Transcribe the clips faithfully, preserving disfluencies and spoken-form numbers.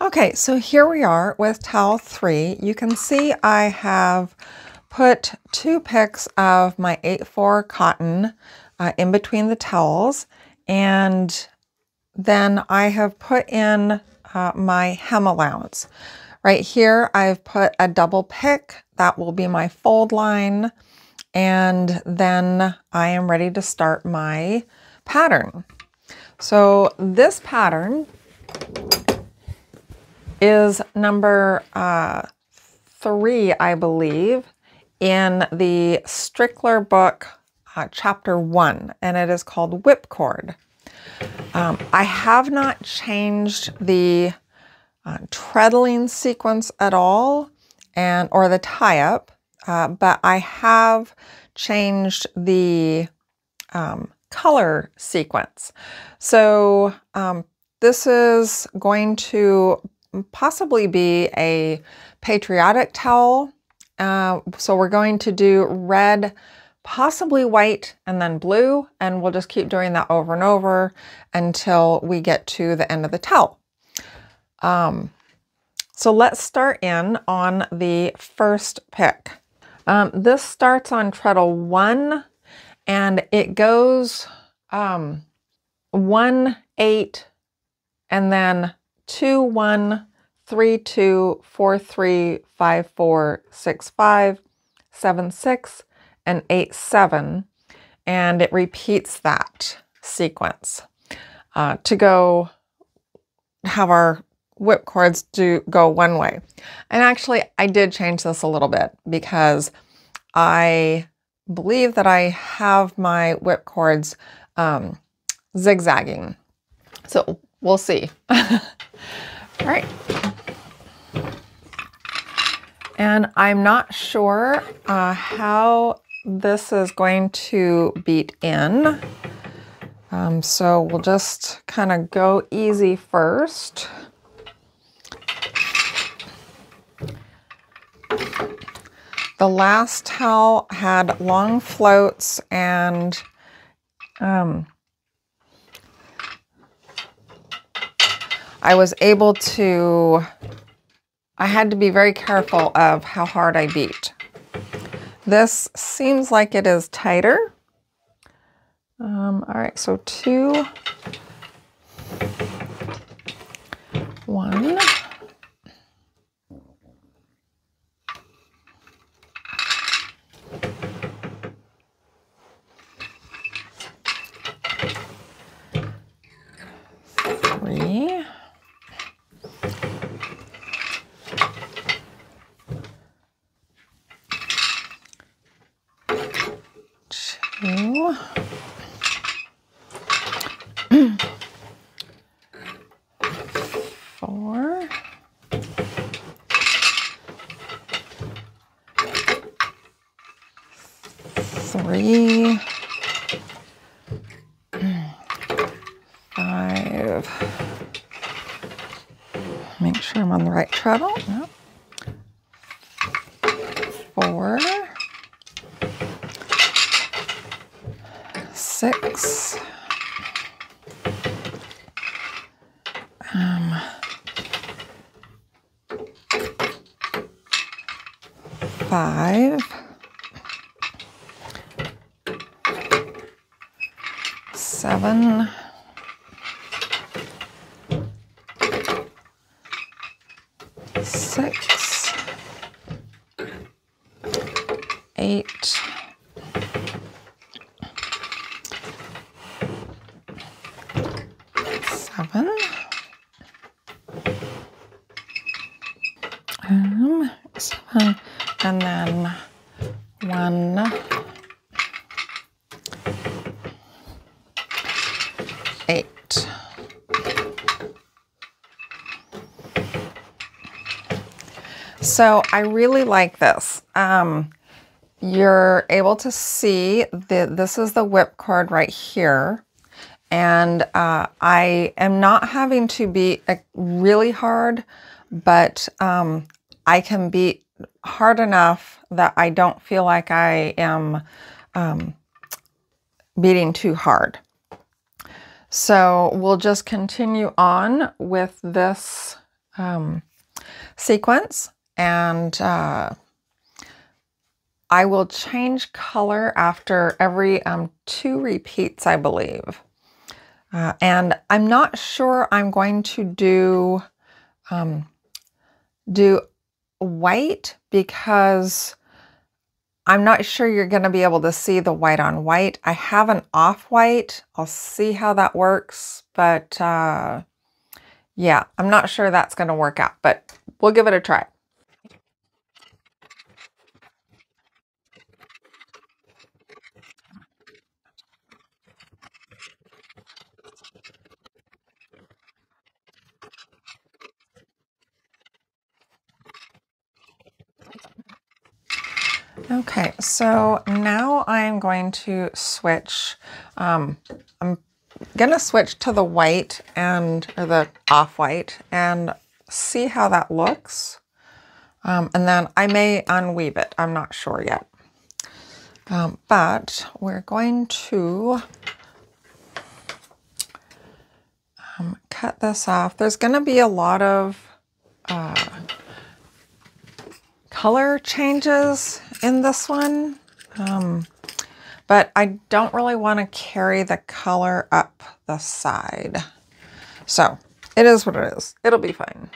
Okay, so here we are with towel three. You can see I have put two picks of my eight four cotton uh, in between the towels, and then I have put in uh, my hem allowance. Right here I've put a double pick, that will be my fold line, and then I am ready to start my pattern. So this pattern is number uh, three, I believe, in the Strickler book, uh, chapter one, and it is called Whipcord. Um, I have not changed the uh, treadling sequence at all, and or the tie-up, uh, but I have changed the um, color sequence. So um, this is going to possibly be a patriotic towel. Uh, so we're going to do red, possibly white, and then blue, and we'll just keep doing that over and over until we get to the end of the towel. Um, so let's start in on the first pick. Um, this starts on treadle one, and it goes um, one, eight, and then two, one, three, two, four, three, five, four, six, five, seven, six, and eight, seven. And it repeats that sequence uh, to go have our whip cords do go one way. And actually I did change this a little bit because I believe that I have my whip cords um, zigzagging. So we'll see. All right. And I'm not sure uh, how this is going to beat in. Um, so we'll just kind of go easy first. The last towel had long floats and um, I was able to, I had to be very careful of how hard I beat. This seems like it is tighter. Um, all right, so two, one, three, four, three, five, make sure I'm on the right treadle, yep. Four, six, um, five, seven, six, eight, seven, um, seven, and then one, eight, so I really like this. Um, you're able to see that this is the whipcord right here. And uh, I am not having to beat really hard, but um, I can beat hard enough that I don't feel like I am um, beating too hard. So we'll just continue on with this um, sequence, and uh, I will change color after every um, two repeats, I believe. Uh, and I'm not sure I'm going to do um, do white, because I'm not sure you're going to be able to see the white on white. I have an off-white. I'll see how that works, but uh, yeah, I'm not sure that's going to work out, but we'll give it a try. Okay, so now I'm going to switch, um, I'm going to switch to the white and or the off-white and see how that looks. Um, and then I may unweave it, I'm not sure yet. Um, but we're going to um, cut this off. There's going to be a lot of uh, color changes in this one, um, but I don't really want to carry the color up the side. So it is what it is. It'll be fine.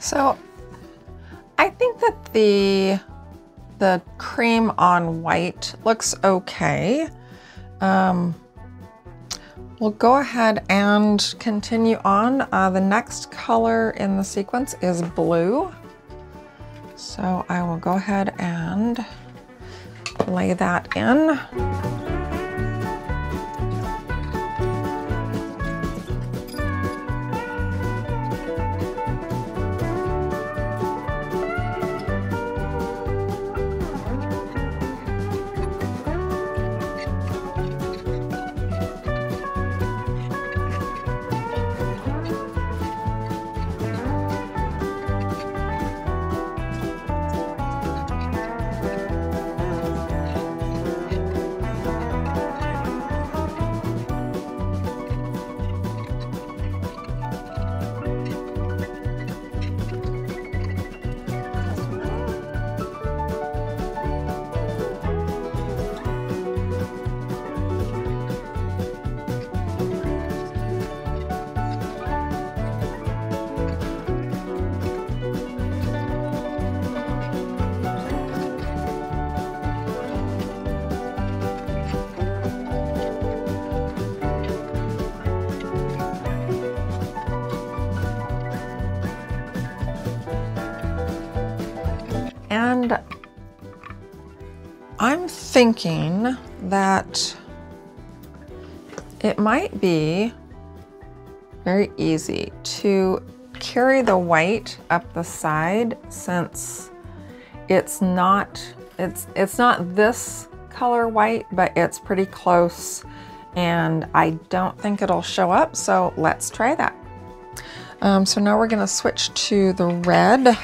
So I think that the, the cream on white looks okay. Um, we'll go ahead and continue on. Uh, the next color in the sequence is blue. So I will go ahead and lay that in. And I'm thinking that it might be very easy to carry the white up the side, since it's not it's it's not this color white, but it's pretty close, and I don't think it'll show up, so let's try that. Um, so now we're gonna switch to the red.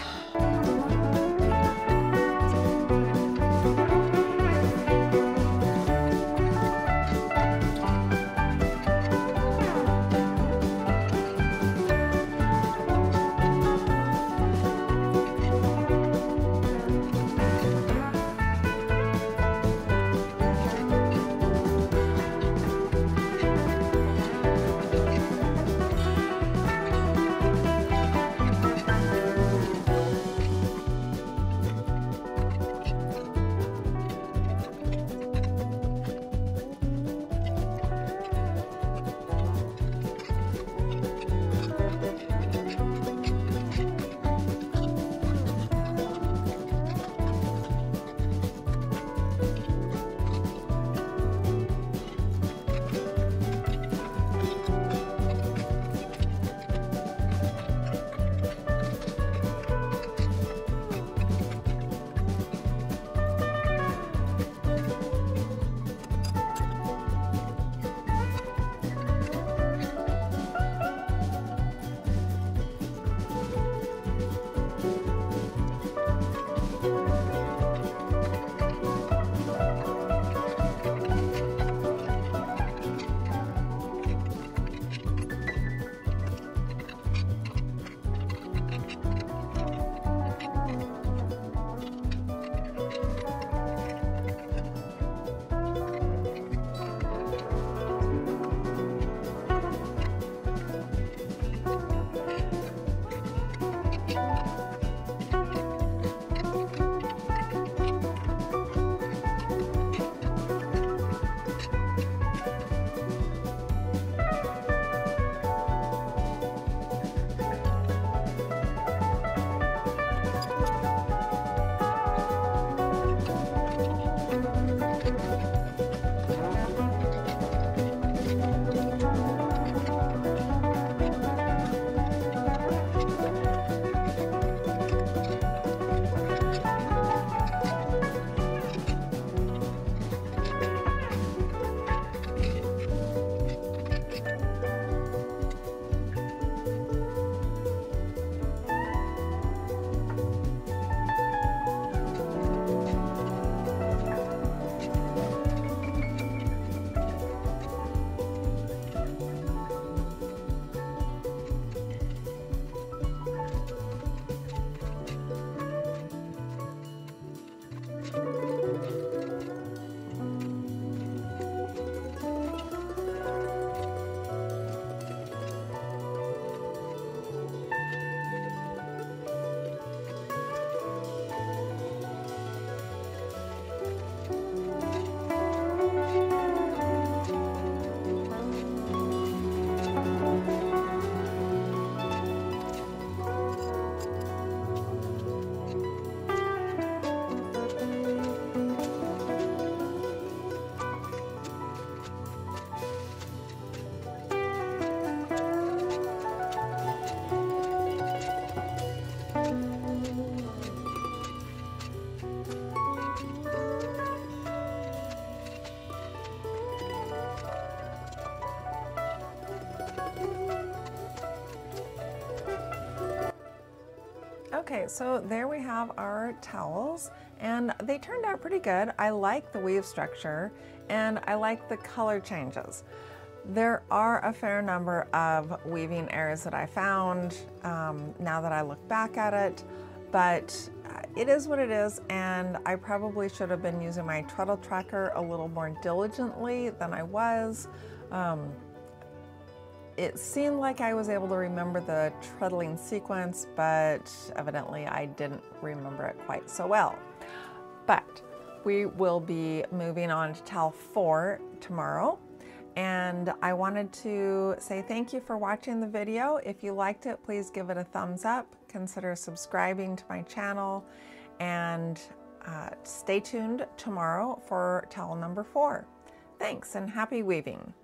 Okay, so there we have our towels, and they turned out pretty good. I like the weave structure, and I like the color changes. There are a fair number of weaving errors that I found um, now that I look back at it, but it is what it is, and I probably should have been using my treadle tracker a little more diligently than I was. Um, it seemed like I was able to remember the treadling sequence, but evidently I didn't remember it quite so well. But we will be moving on to towel four tomorrow. And I wanted to say thank you for watching the video. If you liked it, please give it a thumbs up. Consider subscribing to my channel, and uh, stay tuned tomorrow for towel number four. Thanks, and happy weaving.